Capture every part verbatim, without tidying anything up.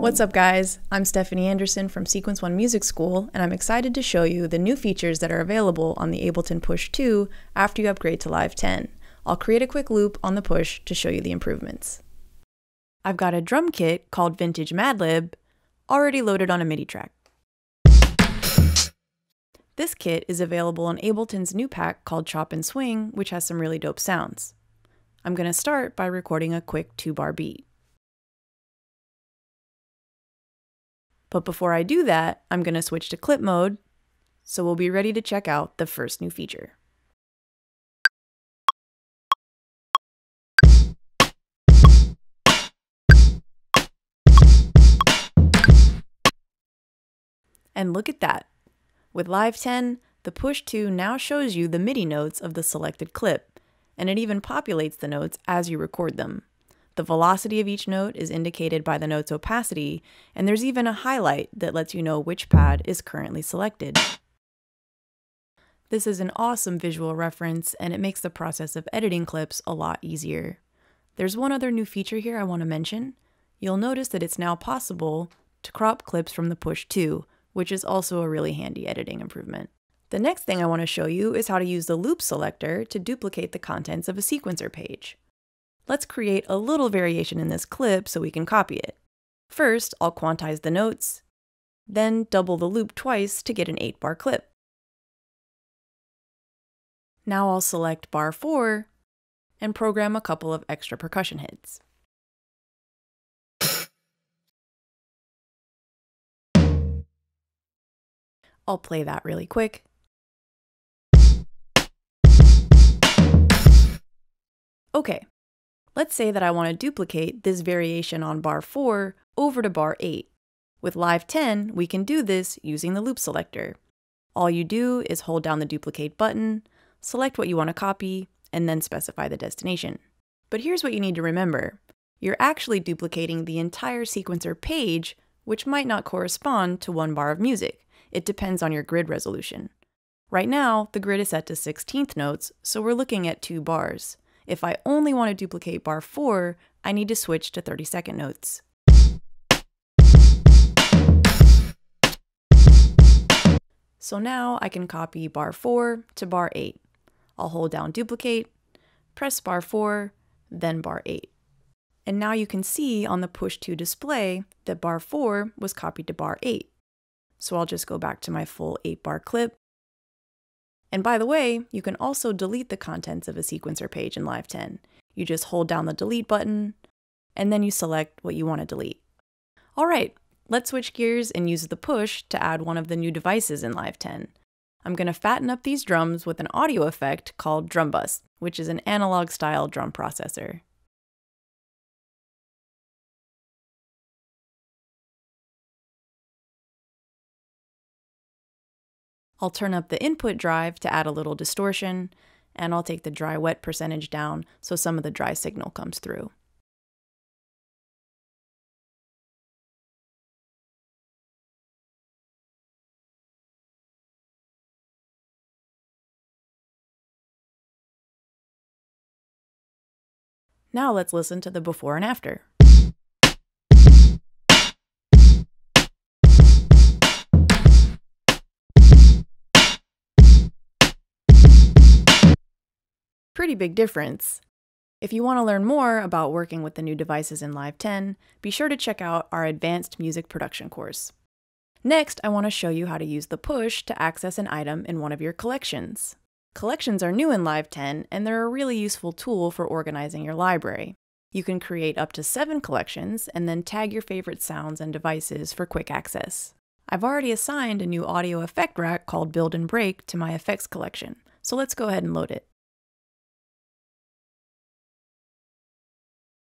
What's up guys, I'm Stephanie Anderson from Sequence One Music School, and I'm excited to show you the new features that are available on the Ableton Push two after you upgrade to Live ten. I'll create a quick loop on the Push to show you the improvements. I've got a drum kit called Vintage Madlib already loaded on a MIDI track. This kit is available on Ableton's new pack called Chop and Swing, which has some really dope sounds. I'm going to start by recording a quick two bar beat. But before I do that, I'm going to switch to clip mode, so we'll be ready to check out the first new feature. And look at that! With Live ten, the Push two now shows you the MIDI notes of the selected clip, and it even populates the notes as you record them. The velocity of each note is indicated by the note's opacity, and there's even a highlight that lets you know which pad is currently selected. This is an awesome visual reference, and it makes the process of editing clips a lot easier. There's one other new feature here I want to mention. You'll notice that it's now possible to crop clips from the Push two, which is also a really handy editing improvement. The next thing I want to show you is how to use the loop selector to duplicate the contents of a sequencer page. Let's create a little variation in this clip so we can copy it. First, I'll quantize the notes, then double the loop twice to get an eight bar clip. Now I'll select bar four and program a couple of extra percussion hits. I'll play that really quick. Okay. Let's say that I want to duplicate this variation on bar four over to bar eight. With Live ten, we can do this using the loop selector. All you do is hold down the duplicate button, select what you want to copy, and then specify the destination. But here's what you need to remember. You're actually duplicating the entire sequencer page, which might not correspond to one bar of music. It depends on your grid resolution. Right now, the grid is set to sixteenth notes, so we're looking at two bars. If I only want to duplicate bar four, I need to switch to thirty second notes. So now I can copy bar four to bar eight. I'll hold down duplicate, press bar four, then bar eight. And now you can see on the Push two display that bar four was copied to bar eight. So I'll just go back to my full eight bar clip. And by the way, you can also delete the contents of a sequencer page in Live ten. You just hold down the delete button, and then you select what you want to delete. All right, let's switch gears and use the Push to add one of the new devices in Live ten. I'm going to fatten up these drums with an audio effect called DrumBus, which is an analog-style drum processor. I'll turn up the input drive to add a little distortion, and I'll take the dry-wet percentage down so some of the dry signal comes through. Now let's listen to the before and after. Pretty big difference. If you want to learn more about working with the new devices in Live ten, be sure to check out our Advanced Music Production course. Next, I want to show you how to use the Push to access an item in one of your collections. Collections are new in Live ten, and they're a really useful tool for organizing your library. You can create up to seven collections and then tag your favorite sounds and devices for quick access. I've already assigned a new audio effect rack called Build and Break to my effects collection, so let's go ahead and load it.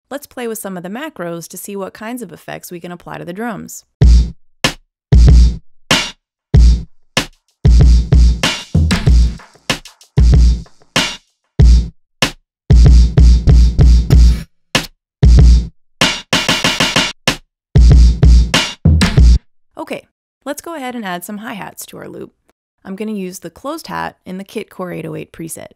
Let's play with some of the macros to see what kinds of effects we can apply to the drums. Okay, let's go ahead and add some hi-hats to our loop. I'm going to use the closed hat in the Kit Core eight oh eight preset.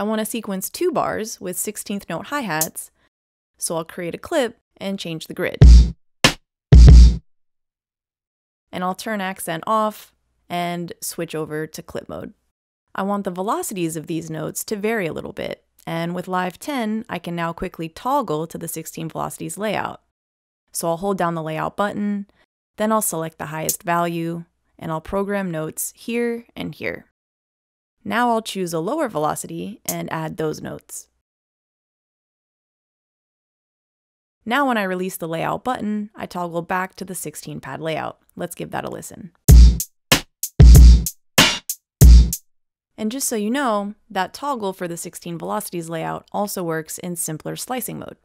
I want to sequence two bars with sixteenth note hi-hats, so I'll create a clip and change the grid. And I'll turn accent off and switch over to clip mode. I want the velocities of these notes to vary a little bit, and with Live ten, I can now quickly toggle to the sixteen velocities layout. So I'll hold down the layout button, then I'll select the highest value, and I'll program notes here and here. Now I'll choose a lower velocity and add those notes. Now when I release the layout button, I toggle back to the sixteen pad layout. Let's give that a listen. And just so you know, that toggle for the sixteen velocities layout also works in simpler slicing mode.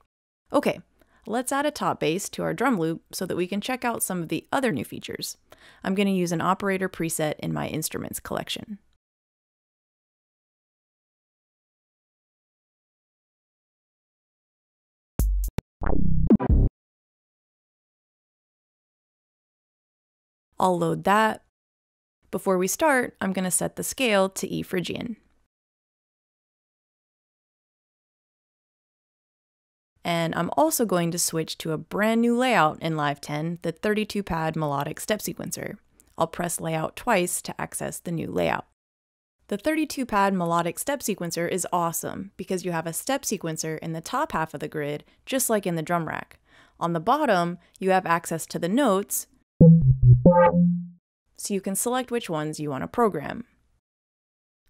Okay, let's add a top bass to our drum loop so that we can check out some of the other new features. I'm going to use an operator preset in my instruments collection. I'll load that. Before we start, I'm going to set the scale to E Phrygian. And I'm also going to switch to a brand new layout in Live ten, the thirty-two pad melodic step sequencer. I'll press layout twice to access the new layout. The thirty-two pad melodic step sequencer is awesome because you have a step sequencer in the top half of the grid, just like in the drum rack. On the bottom, you have access to the notes, so you can select which ones you want to program.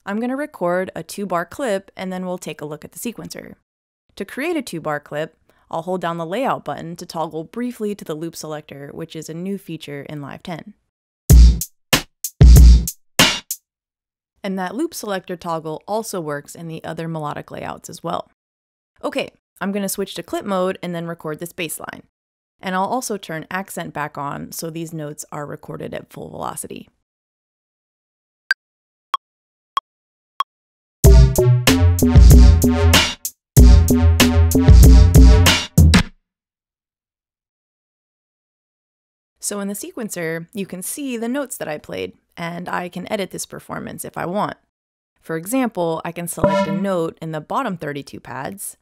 I'm going to record a two bar clip and then we'll take a look at the sequencer. To create a two bar clip, I'll hold down the layout button to toggle briefly to the loop selector, which is a new feature in Live ten. And that loop selector toggle also works in the other melodic layouts as well. Okay, I'm going to switch to clip mode and then record this bass line. And I'll also turn accent back on so these notes are recorded at full velocity. So in the sequencer, you can see the notes that I played, and I can edit this performance if I want. For example, I can select a note in the bottom thirty-two pads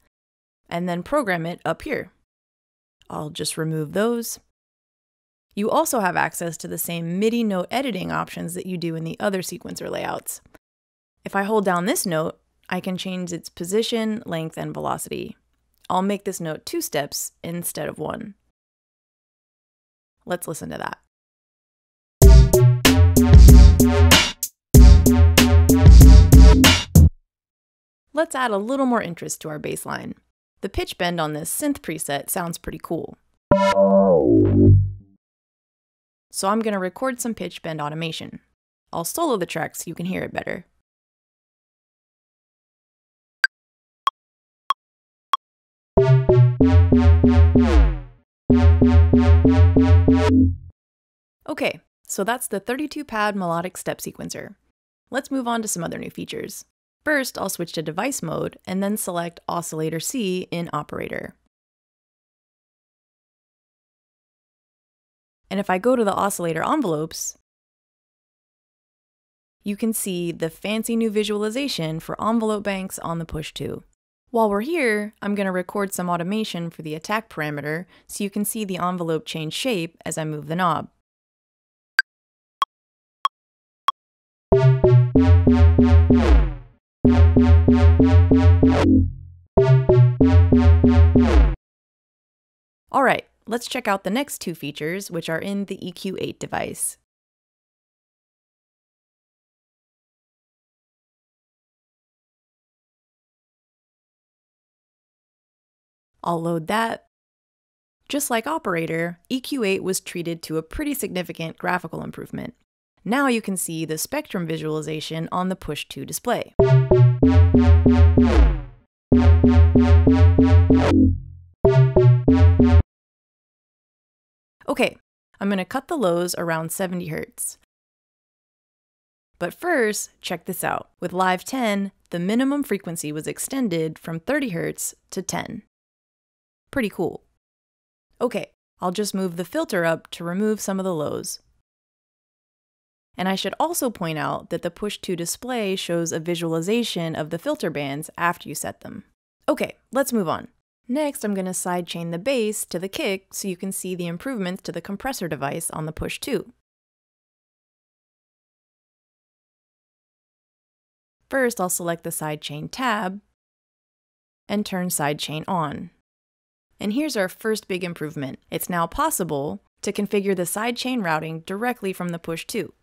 and then program it up here. I'll just remove those. You also have access to the same MIDI note editing options that you do in the other sequencer layouts. If I hold down this note, I can change its position, length, and velocity. I'll make this note two steps instead of one. Let's listen to that. Let's add a little more interest to our bass line. The pitch bend on this synth preset sounds pretty cool. So I'm going to record some pitch bend automation. I'll solo the track so you can hear it better. Okay, so that's the thirty-two pad melodic step sequencer. Let's move on to some other new features. First, I'll switch to device mode and then select Oscillator C in Operator. And if I go to the oscillator envelopes, you can see the fancy new visualization for envelope banks on the push two. While we're here, I'm going to record some automation for the attack parameter so you can see the envelope change shape as I move the knob. All right, let's check out the next two features, which are in the E Q eight device. I'll load that. Just like Operator, E Q eight was treated to a pretty significant graphical improvement. Now you can see the spectrum visualization on the push two display. Okay, I'm going to cut the lows around seventy hertz. But first, check this out. With Live ten, the minimum frequency was extended from thirty hertz to ten. Pretty cool. Okay, I'll just move the filter up to remove some of the lows. And I should also point out that the push to display shows a visualization of the filter bands after you set them. Okay, let's move on. Next, I'm going to sidechain the bass to the kick so you can see the improvements to the compressor device on the push two. First, I'll select the sidechain tab and turn sidechain on. And here's our first big improvement. It's now possible to configure the sidechain routing directly from the push two.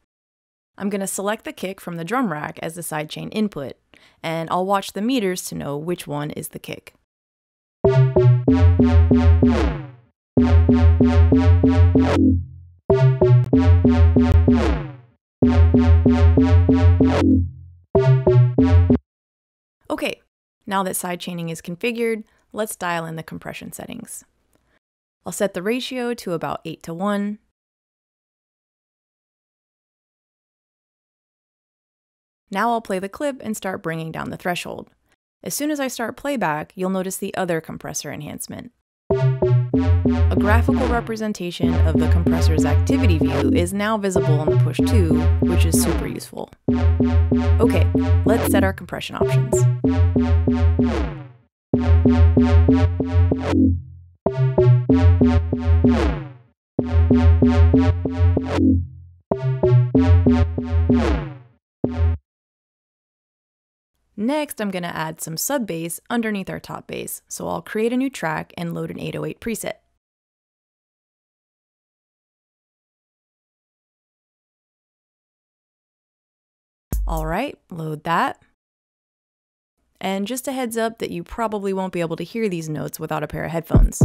I'm going to select the kick from the drum rack as the sidechain input, and I'll watch the meters to know which one is the kick. Okay, now that sidechaining is configured, let's dial in the compression settings. I'll set the ratio to about eight to one. Now I'll play the clip and start bringing down the threshold. As soon as I start playback, you'll notice the other compressor enhancement. A graphical representation of the compressor's activity view is now visible on the push two, which is super useful. Okay, let's set our compression options. Next, I'm going to add some sub bass underneath our top bass, so I'll create a new track and load an eight oh eight preset. Alright, load that. And just a heads up that you probably won't be able to hear these notes without a pair of headphones.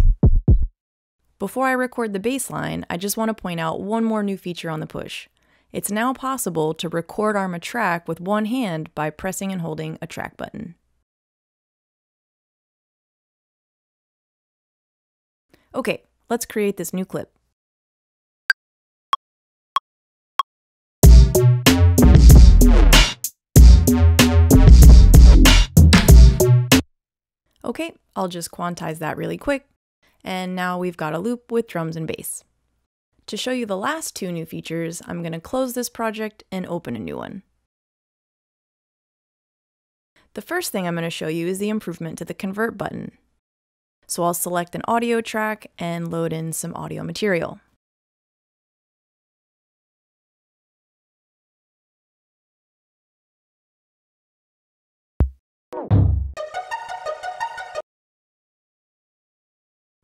Before I record the bass line, I just want to point out one more new feature on the push. It's now possible to record arm a track with one hand by pressing and holding a track button. Okay, let's create this new clip. Okay, I'll just quantize that really quick, and now we've got a loop with drums and bass. To show you the last two new features, I'm going to close this project and open a new one. The first thing I'm going to show you is the improvement to the convert button. So I'll select an audio track and load in some audio material.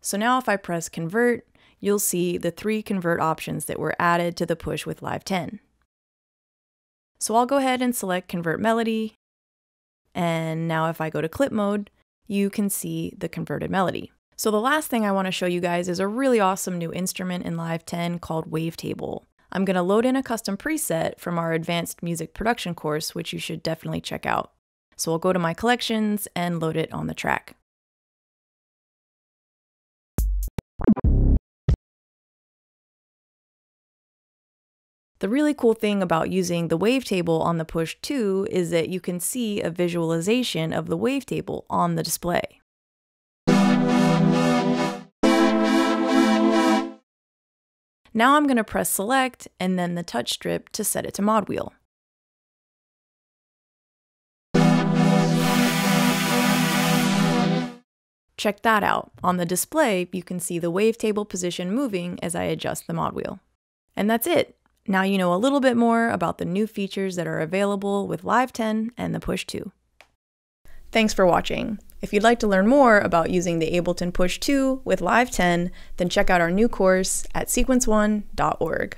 So now if I press convert, you'll see the three convert options that were added to the push with Live ten. So I'll go ahead and select Convert Melody, and now if I go to clip mode, you can see the converted melody. So the last thing I want to show you guys is a really awesome new instrument in Live ten called Wavetable. I'm going to load in a custom preset from our advanced music production course, which you should definitely check out. So I'll go to my collections and load it on the track. The really cool thing about using the wavetable on the push two is that you can see a visualization of the wavetable on the display. Now I'm going to press select and then the touch strip to set it to mod wheel. Check that out. On the display, you can see the wavetable position moving as I adjust the mod wheel. And that's it. Now you know a little bit more about the new features that are available with Live ten and the Push two. Thanks for watching. If you'd like to learn more about using the Ableton Push two with Live ten, then check out our new course at sequence one dot org.